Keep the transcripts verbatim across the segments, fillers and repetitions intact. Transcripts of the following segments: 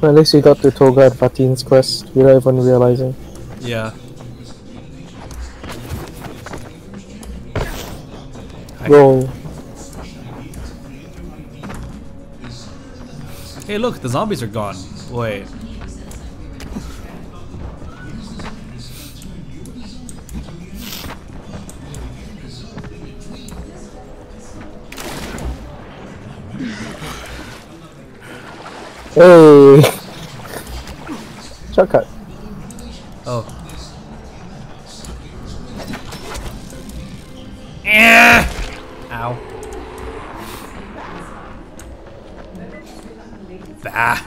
Well, at least we got to Tolga and Fatih's quest without even realizing. Yeah. Roll. Hey, look, the zombies are gone. Wait. Hey! Shortcut. Oh. Eh! Ow. Bah!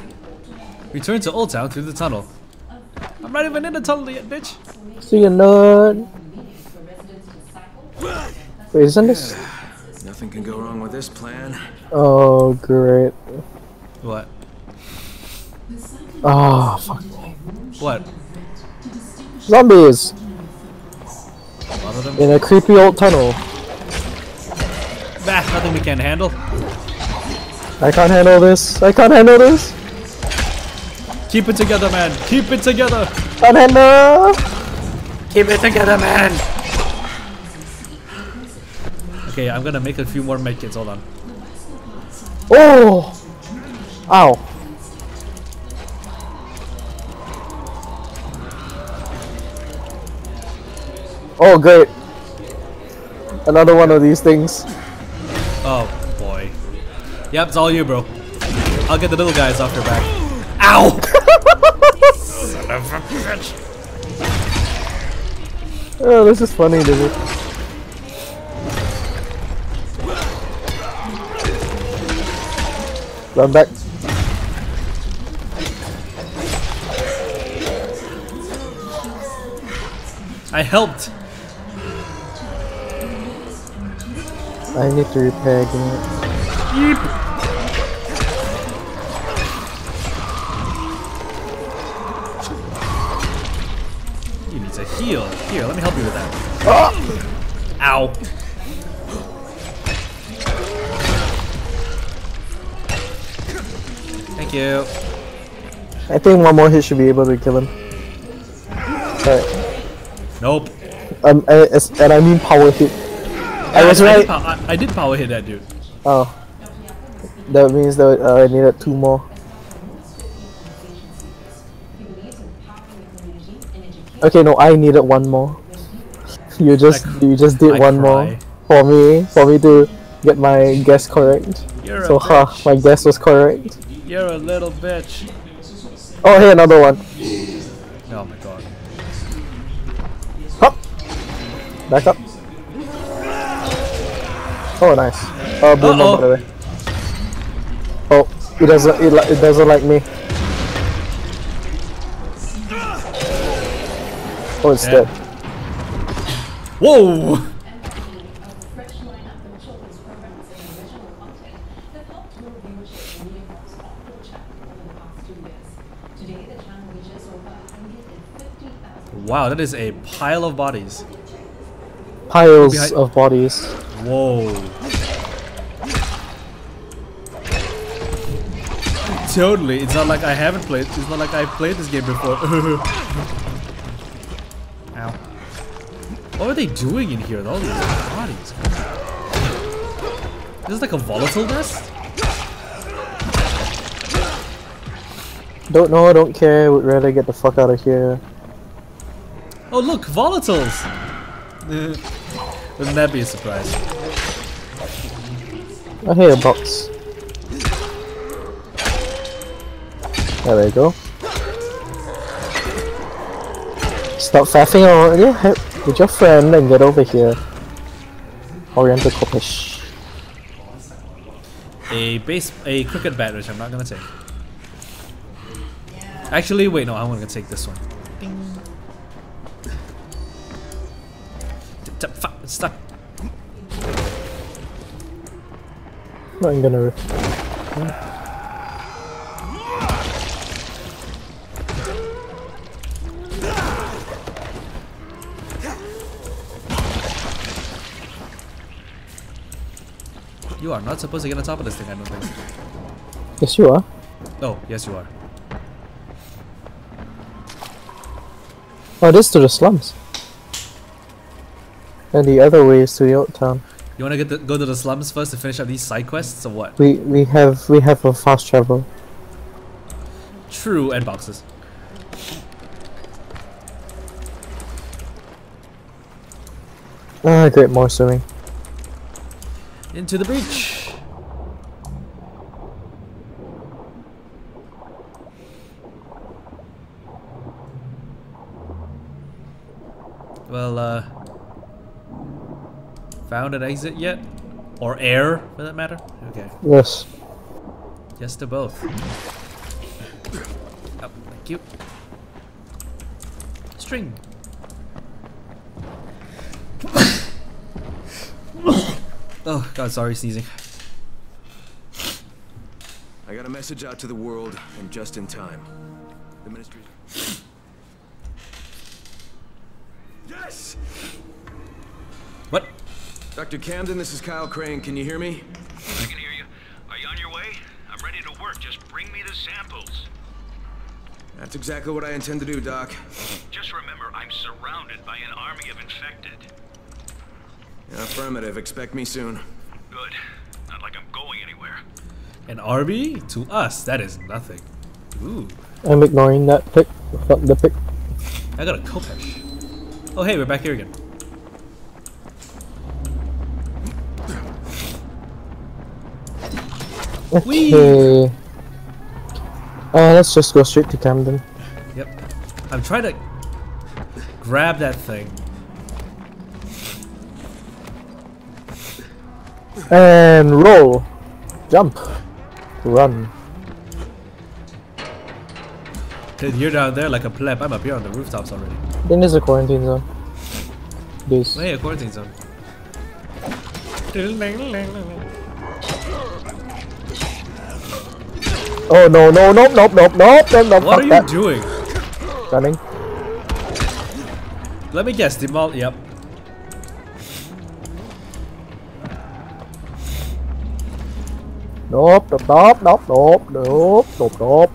Return to Old Town through the tunnel. I'm not even in the tunnel yet, bitch! See you, nerd! Wait, isn't this? Nothing can go wrong with this plan. Oh, great. What? Oh, fuck. What? Zombies! In a creepy old tunnel. Bah, nothing we can handle. I can't handle this. I can't handle this. Keep it together, man. Keep it together. Can't handle. Keep it together, man. Okay, I'm gonna make a few more medkits. Hold on. Oh! Ow. Oh great! Another one of these things. Oh boy. Yep, it's all you, bro. I'll get the little guys off your back. Ow! Son of a bitch! Oh, this is funny, dude. Run back. I helped. I need to repair again. Yeep. You need to heal. Here, let me help you with that. Oh! Ow. Thank you. I think one more hit should be able to kill him. Alright. Nope. Um, I, I, and I mean power hit. I was I, right. I, I did power hit that dude. Oh, that means that uh, I needed two more. Okay, no, I needed one more. You just, I, you just did I one cry. more for me, for me to get my guess correct. You're so ha, huh, my guess was correct. You're a little bitch. Oh, hey, another one. Oh my god. Hop! Back up. Oh, nice. Oh, boom, uh-oh. By the way. Oh, it doesn't, it, it doesn't like me. Oh, it's dead. dead. Whoa! Wow, that is a pile of bodies. Piles Behind of bodies. Whoa. Totally. It's not like I haven't played. It's not like I played this game before. Ow. What are they doing in here with all these bodies? This is like a volatile nest? Don't know, don't care. Would rather get the fuck out of here. Oh look, volatiles! Wouldn't that be a surprise? I hear a box. There we go. Stop faffing around with your friend and get over here. Oriental Kopesh. A base, a cricket bat, which I'm not gonna take. Actually, wait, no, I'm gonna take this one. Stuck. No, I'm gonna. You are not supposed to get on top of this thing, I don't think. Yes, you are. Oh, yes, you are. Oh, it is to the slums. And the other way is to the old town. You wanna get to go to the slums first to finish up these side quests, or what? We we have we have a fast travel. True, and boxes. Ah, oh, great, more swimming. Into the breach. Well, uh, found an exit yet? Or air, for that matter? Okay. Yes. Yes to both. Oh, thank you. String. Oh god, sorry, sneezing. I got a message out to the world, and just in time. The ministry. Yes. What? Doctor Camden, this is Kyle Crane. Can you hear me? I can hear you. Are you on your way? I'm ready to work. Just bring me the samples. That's exactly what I intend to do, Doc. Just remember, I'm surrounded by an army of infected. Affirmative. Expect me soon. Good. Not like I'm going anywhere. An army? To us, that is nothing. Ooh. I'm ignoring that pick. Fuck the pick. I got a Kopesh. Oh hey, we're back here again. Okay. Whee! Uh, let's just go straight to Camden. Yep. I'm trying to grab that thing. And roll, jump, run. Dude, you're down there like a pleb. I'm up here on the rooftops already. Then there's a quarantine zone. This. Hey, a quarantine zone. Oh no no no no no no no no! What are you that. doing? Running. Let me guess. Demol. Yep. Nope, nope, nope, nope, nope, nope, nope, nope.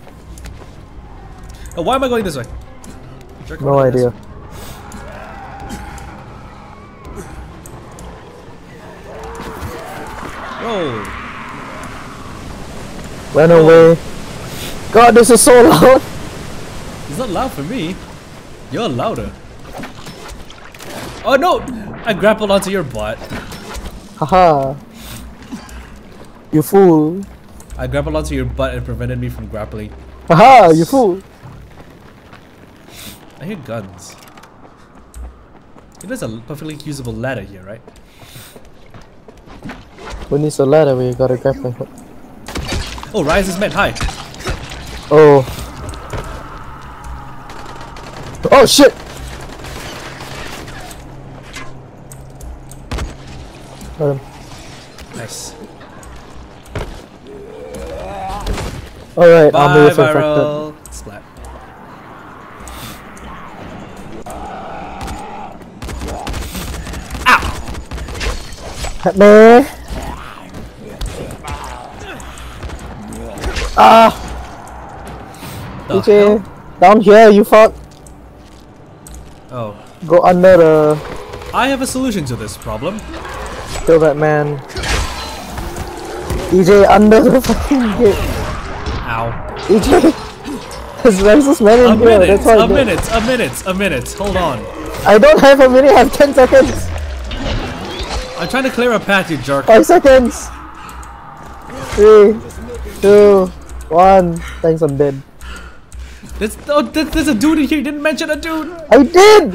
Oh, why am I going this way? No idea. Way. Whoa! Run away! God, this is so loud. It's not loud for me. You're louder. Oh no! I grappled onto your butt. Haha. You fool! I grappled onto your butt and prevented me from grappling. Haha! You fool! I hear guns. It is a perfectly usable ladder here, right? When needs a ladder where you got a grappling hook? Oh, Rise is meant high. Oh. Oh shit! Got him. Nice. All right, bye, armor with viral. Infected. Splat. Ow! Hit me! Ah! The D J, hell? Down here, you fuck! Oh. Go under the. I have a solution to this problem. Kill that man. D J, under the fucking gate. Ow. There's this man in here. That's what I did. A minute, a minute, a minute. Hold on. I don't have a minute, I have ten seconds. I'm trying to clear a path, you jerk. five seconds. three, two, one. Thanks, I'm dead. There's, oh, there's, there's a dude in here. You didn't mention a dude. I did.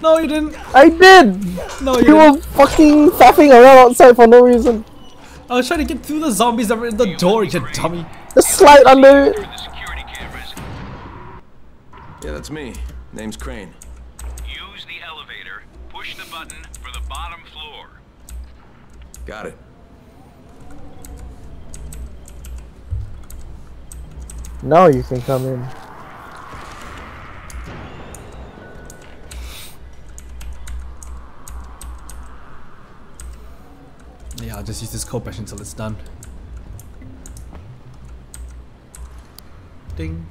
No, you didn't. I did. No, you, you didn't. were fucking faffing around outside for no reason. I was trying to get through the zombies that were in the door, you dummy. The slide under it. Yeah, that's me. Name's Crane. Use the elevator. Push the button for the bottom floor. Got it. Now you can come in. Yeah, I'll just use this Kopesh until it's done. Ding.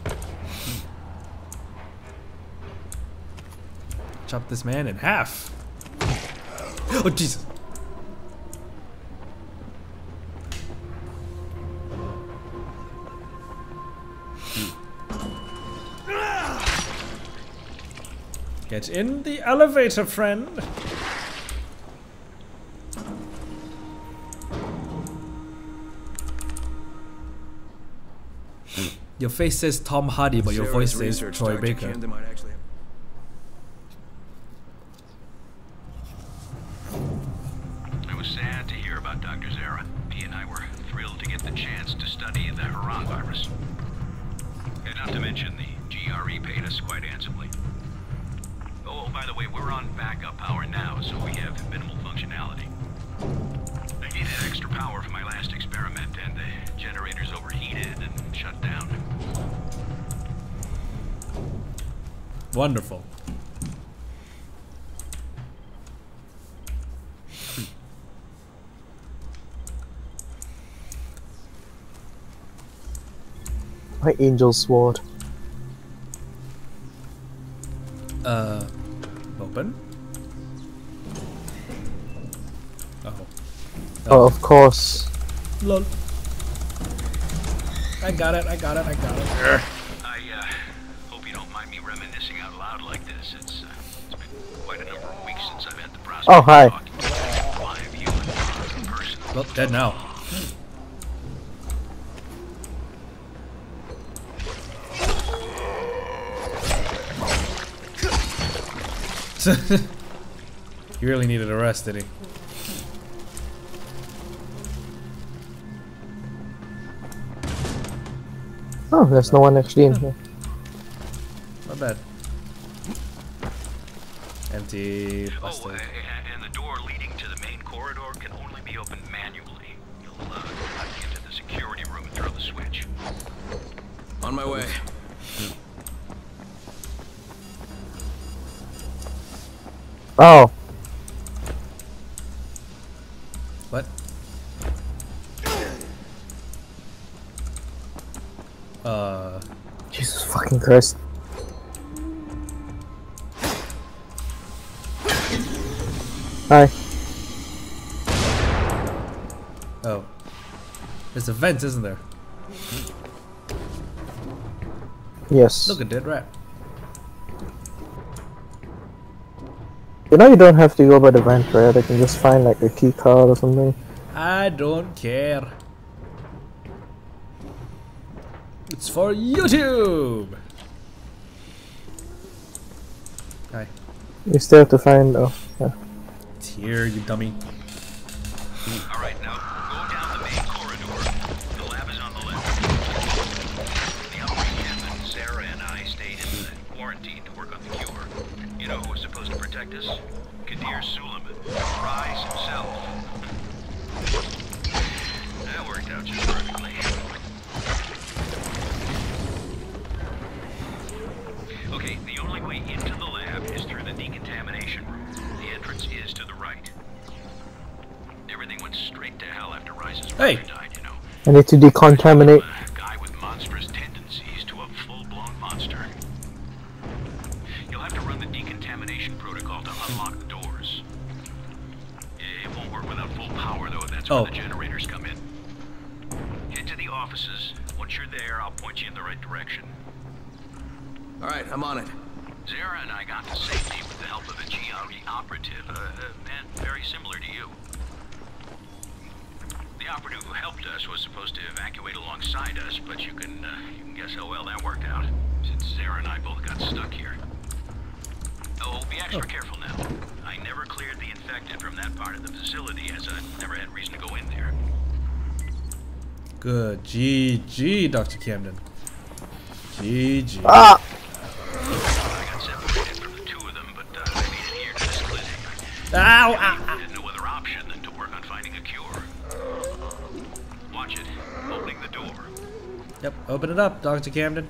Chop this man in half. Oh, Jesus. Get in the elevator, friend. Your face says Tom Hardy, but your voice says Troy Baker. I was sad to hear about Doctor Zara. He and I were thrilled to get the chance to study the Heron virus. And not to mention, the G R E paid us quite handsomely. Oh, by the way, we're on backup power now, so we have minimal functionality. I needed extra power for my last experiment, and the generators overheated and shut down. Wonderful. My angel sword. Uh, open. Oh. Oh, of course. Lol. I got it. I got it. I got it. I uh, hope you don't mind me reminiscing out loud like this. It's, uh, it's been quite a number of weeks since I've had the prospect. Oh, hi. Of well, dead now. He really needed a rest, did he? Oh, there's no one actually in here. Not bad. Empty. Plastic. Oh, uh, and the door leading to the main corridor can only be opened manually. You'll uh, have to get to the security room and throw the switch. On my way. Oh. What? Uh. Jesus fucking Christ. Hi. Oh. There's a vent, isn't there? Yes. Look, a dead rat. You know you don't have to go by the vent, right? I can just find like a key card or something. I don't care. It's for YouTube! Hi. You still have to find... oh, yeah. It's here, you dummy. Alright, now go down the main corridor. The lab is on the left. The other weekend, Sarah and I stayed in the quarantine to work on the cure. You know who was supposed to protect us? Kadir Suleiman, Rise himself. That worked out just perfectly. Okay, the only way into the lab is through the decontamination room. The entrance is to the right. Everything went straight to hell after Rise's brother hey. died, you know. I need to decontaminate. A guy with monstrous tendencies to a full-blown monster. You'll have to run the decontamination protocol to unlock the doors. It won't work without full power, though. That's where oh. the generators come in. Head to the offices. Once you're there, I'll point you in the right direction. All right, I'm on it. Zara and I got to safety with the help of a G R E operative, a, a man very similar to you. The operative who helped us was supposed to evacuate alongside us, but you can uh, you can guess how well that worked out, since Zara and I both got stuck here. Oh, be extra oh. careful now. I never cleared the infected from that part of the facility, as I never had reason to go in there. Good. G G, Doctor Camden. G G. Ah! I got separated from the two of them, but uh, I made it here to this clinic. Ow! I had no other option than to work on finding a cure. Watch it. Opening the door. Yep, open it up, Doctor Camden.